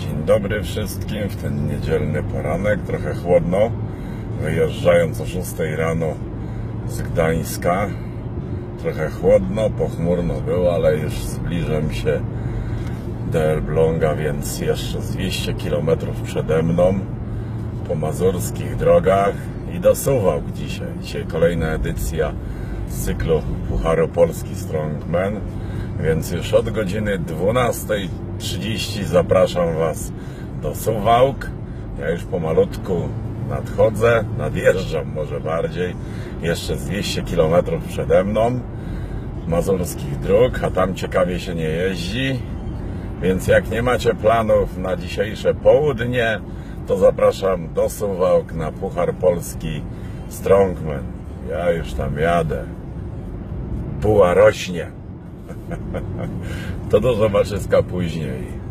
Dzień dobry wszystkim w ten niedzielny poranek, trochę chłodno. Wyjeżdżając o 6 rano z Gdańska, trochę chłodno, pochmurno było, ale już zbliżam się do Elbląga, więc jeszcze 200 km przede mną po mazurskich drogach i do Suwałk dzisiaj. Dzisiaj kolejna edycja z cyklu Pucharu Polski Strongman, więc już od godziny 12:30 zapraszam Was do Suwałk. Ja już pomalutku nadchodzę, nadjeżdżam może bardziej, jeszcze z 200 km przede mną mazurskich dróg, a tam ciekawie się nie jeździ, więc jak nie macie planów na dzisiejsze południe, to zapraszam do Suwałk na Puchar Polski Strongman. Ja już tam jadę, buła rośnie. To do zobaczyska później.